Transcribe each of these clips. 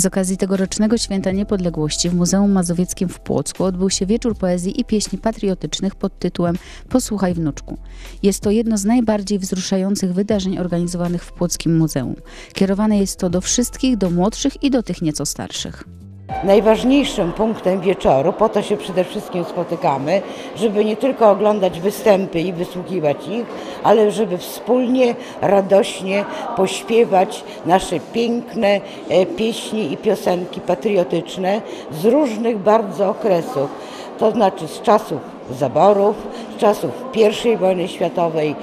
Z okazji tegorocznego Święta Niepodległości w Muzeum Mazowieckim w Płocku odbył się wieczór poezji i pieśni patriotycznych pod tytułem „Posłuchaj, wnuczku”. Jest to jedno z najbardziej wzruszających wydarzeń organizowanych w Płockim Muzeum. Kierowane jest to do wszystkich, do młodszych i do tych nieco starszych. Najważniejszym punktem wieczoru, po to się przede wszystkim spotykamy, żeby nie tylko oglądać występy i wysłuchiwać ich, ale żeby wspólnie, radośnie pośpiewać nasze piękne pieśni i piosenki patriotyczne z różnych bardzo okresów, to znaczy z czasów zaborów, z czasów I wojny światowej,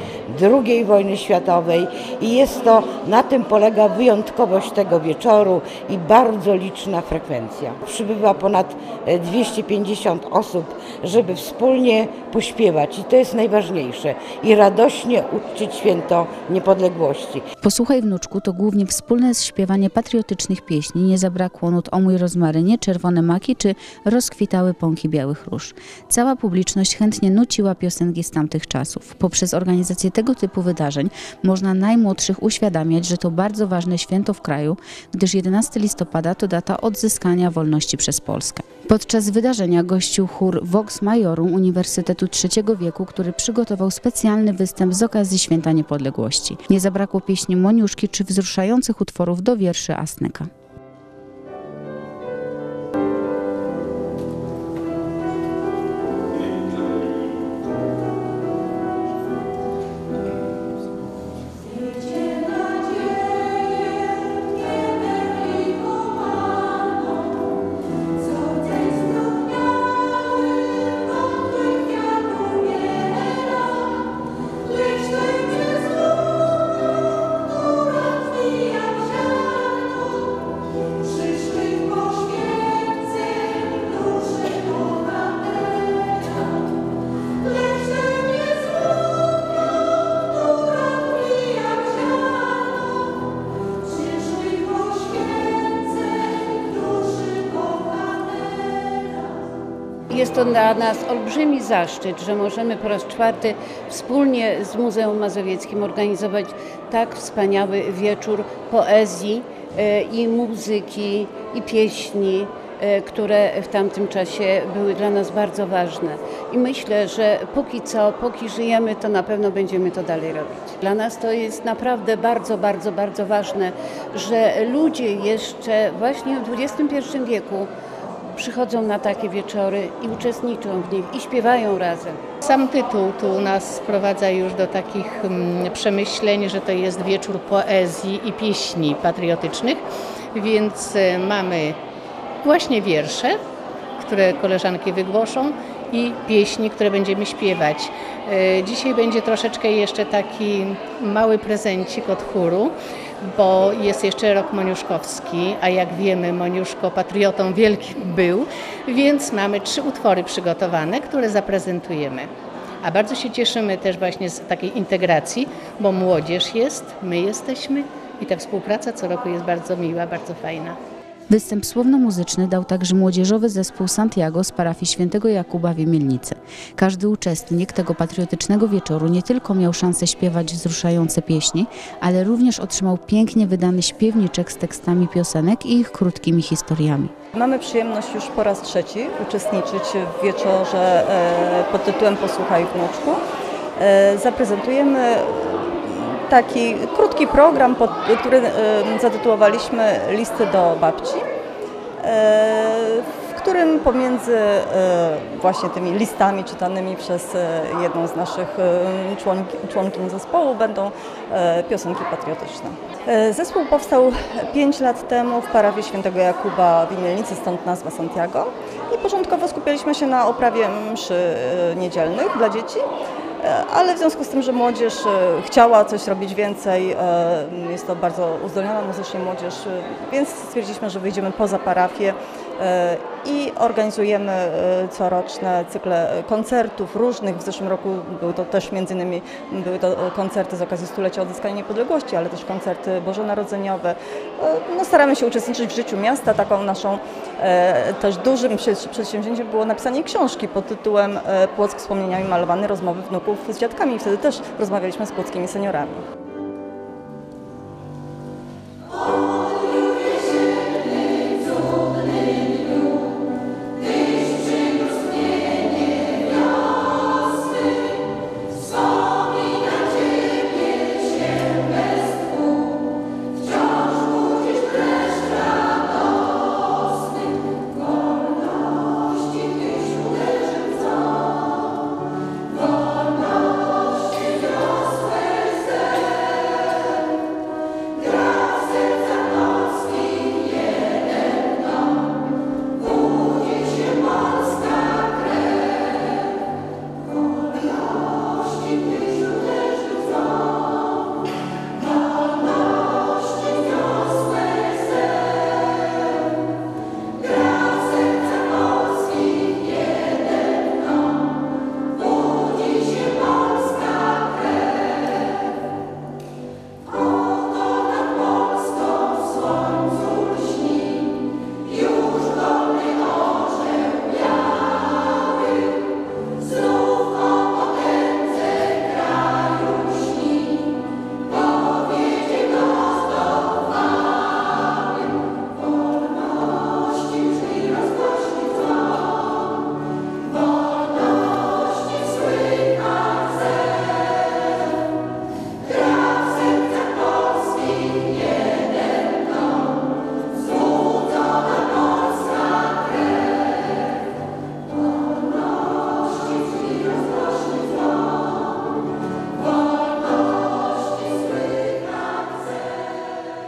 II wojny światowej i jest to, na tym polega wyjątkowość tego wieczoru i bardzo liczna frekwencja. Przybywa ponad 250 osób, żeby wspólnie pośpiewać i to jest najważniejsze i radośnie uczcić Święto Niepodległości. Posłuchaj, wnuczku to głównie wspólne śpiewanie patriotycznych pieśni, nie zabrakło nut o mój rozmarynie, czerwone maki czy rozkwitały pąki białych róż. Cała publiczność chętnie nuciła piosenki z tamtych czasów. Poprzez organizację tego typu wydarzeń można najmłodszych uświadamiać, że to bardzo ważne święto w kraju, gdyż 11 listopada to data odzyskania wolności przez Polskę. Podczas wydarzenia gościł chór Vox Maiorum Uniwersytetu III wieku, który przygotował specjalny występ z okazji Święta Niepodległości. Nie zabrakło pieśni Moniuszki czy wzruszających utworów do wierszy Asnyka. Jest to dla nas olbrzymi zaszczyt, że możemy po raz czwarty wspólnie z Muzeum Mazowieckim organizować tak wspaniały wieczór poezji i muzyki i pieśni, które w tamtym czasie były dla nas bardzo ważne. I myślę, że póki żyjemy, to na pewno będziemy to dalej robić. Dla nas to jest naprawdę bardzo, bardzo, bardzo ważne, że ludzie jeszcze właśnie w XXI wieku przychodzą na takie wieczory i uczestniczą w nich i śpiewają razem. Sam tytuł tu nas sprowadza już do takich przemyśleń, że to jest wieczór poezji i pieśni patriotycznych, więc mamy właśnie wiersze, które koleżanki wygłoszą i pieśni, które będziemy śpiewać. Dzisiaj będzie troszeczkę jeszcze taki mały prezencik od chóru, bo jest jeszcze rok moniuszkowski, a jak wiemy, Moniuszko patriotą wielkim był, więc mamy 3 utwory przygotowane, które zaprezentujemy. A bardzo się cieszymy też właśnie z takiej integracji, bo młodzież jest, my jesteśmy i ta współpraca co roku jest bardzo miła, bardzo fajna. Występ słowno-muzyczny dał także młodzieżowy zespół Santiago z parafii Świętego Jakuba w Mielnicy. Każdy uczestnik tego patriotycznego wieczoru nie tylko miał szansę śpiewać wzruszające pieśni, ale również otrzymał pięknie wydany śpiewniczek z tekstami piosenek i ich krótkimi historiami. Mamy przyjemność już po raz 3 uczestniczyć w wieczorze pod tytułem „Posłuchaj, wnuczku”. Zaprezentujemy taki krótki program, który zatytułowaliśmy „Listy do babci”, w którym pomiędzy właśnie tymi listami czytanymi przez jedną z naszych członkiń zespołu będą piosenki patriotyczne. Zespół powstał 5 lat temu w parafii Świętego Jakuba w Mielnicy, stąd nazwa Santiago. I początkowo skupialiśmy się na oprawie mszy niedzielnych dla dzieci. Ale w związku z tym, że młodzież chciała coś robić więcej, jest to bardzo uzdolniona muzycznie młodzież, więc stwierdziliśmy, że wyjdziemy poza parafię i organizujemy coroczne cykle koncertów różnych. W zeszłym roku były to koncerty z okazji 100-lecia odzyskania niepodległości, ale też koncerty bożonarodzeniowe. No, staramy się uczestniczyć w życiu miasta. Taką naszą też dużym przedsięwzięciem było napisanie książki pod tytułem „Płock wspomnieniami malowany, rozmowy wnuków z dziadkami”. Wtedy też rozmawialiśmy z płockimi seniorami.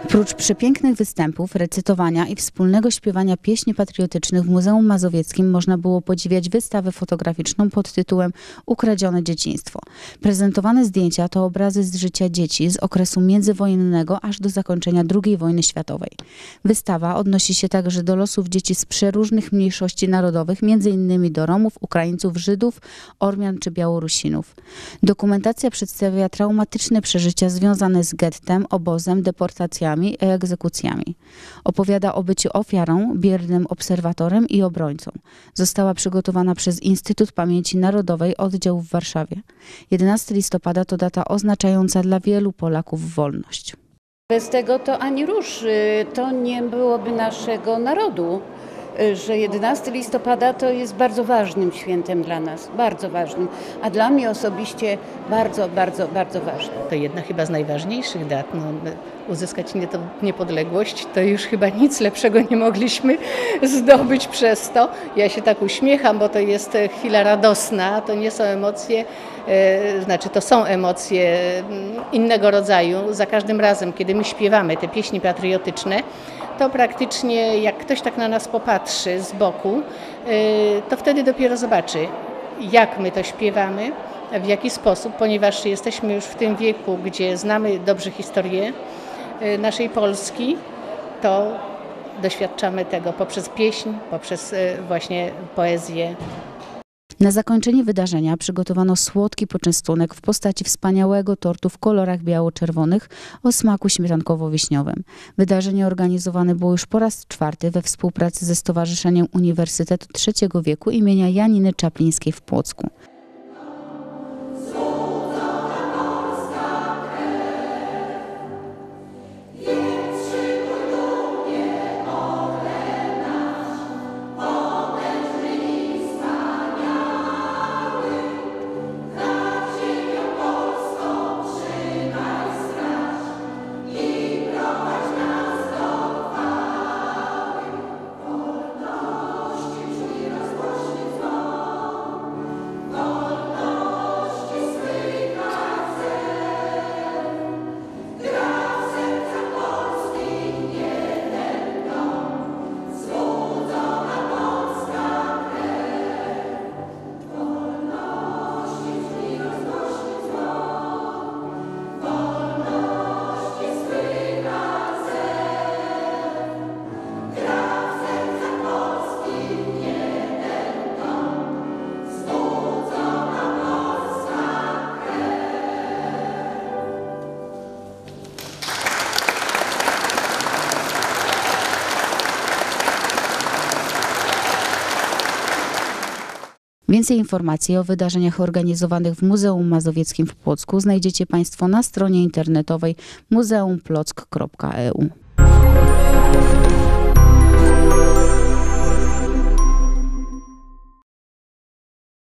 Prócz przepięknych występów, recytowania i wspólnego śpiewania pieśni patriotycznych w Muzeum Mazowieckim można było podziwiać wystawę fotograficzną pod tytułem Ukradzione dzieciństwo. Prezentowane zdjęcia to obrazy z życia dzieci z okresu międzywojennego aż do zakończenia II wojny światowej. Wystawa odnosi się także do losów dzieci z przeróżnych mniejszości narodowych, m.in. do Romów, Ukraińców, Żydów, Ormian czy Białorusinów. Dokumentacja przedstawia traumatyczne przeżycia związane z gettem, obozem, deportacjami i egzekucjami. Opowiada o byciu ofiarą, biernym obserwatorem i obrońcą. Została przygotowana przez Instytut Pamięci Narodowej Oddział w Warszawie. 11 listopada to data oznaczająca dla wielu Polaków wolność. Bez tego to ani rusz, to nie byłoby naszego narodu, że 11 listopada to jest bardzo ważnym świętem dla nas, bardzo ważnym, a dla mnie osobiście bardzo, bardzo, bardzo ważnym. To jedna chyba z najważniejszych dat. No, uzyskać niepodległość, to już chyba nic lepszego nie mogliśmy zdobyć przez to. Ja się tak uśmiecham, bo to jest chwila radosna, to nie są emocje, to są emocje innego rodzaju. Za każdym razem, kiedy my śpiewamy te pieśni patriotyczne, to praktycznie jak ktoś tak na nas popatrzy z boku, to wtedy dopiero zobaczy, jak my to śpiewamy, w jaki sposób, ponieważ jesteśmy już w tym wieku, gdzie znamy dobrze historię naszej Polski, to doświadczamy tego poprzez pieśń, poprzez właśnie poezję. Na zakończenie wydarzenia przygotowano słodki poczęstunek w postaci wspaniałego tortu w kolorach biało-czerwonych o smaku śmietankowo-wiśniowym. Wydarzenie organizowane było już po raz 4 we współpracy ze Stowarzyszeniem Uniwersytetu III wieku imienia Janiny Czaplińskiej w Płocku. Więcej informacji o wydarzeniach organizowanych w Muzeum Mazowieckim w Płocku znajdziecie Państwo na stronie internetowej muzeumplock.eu.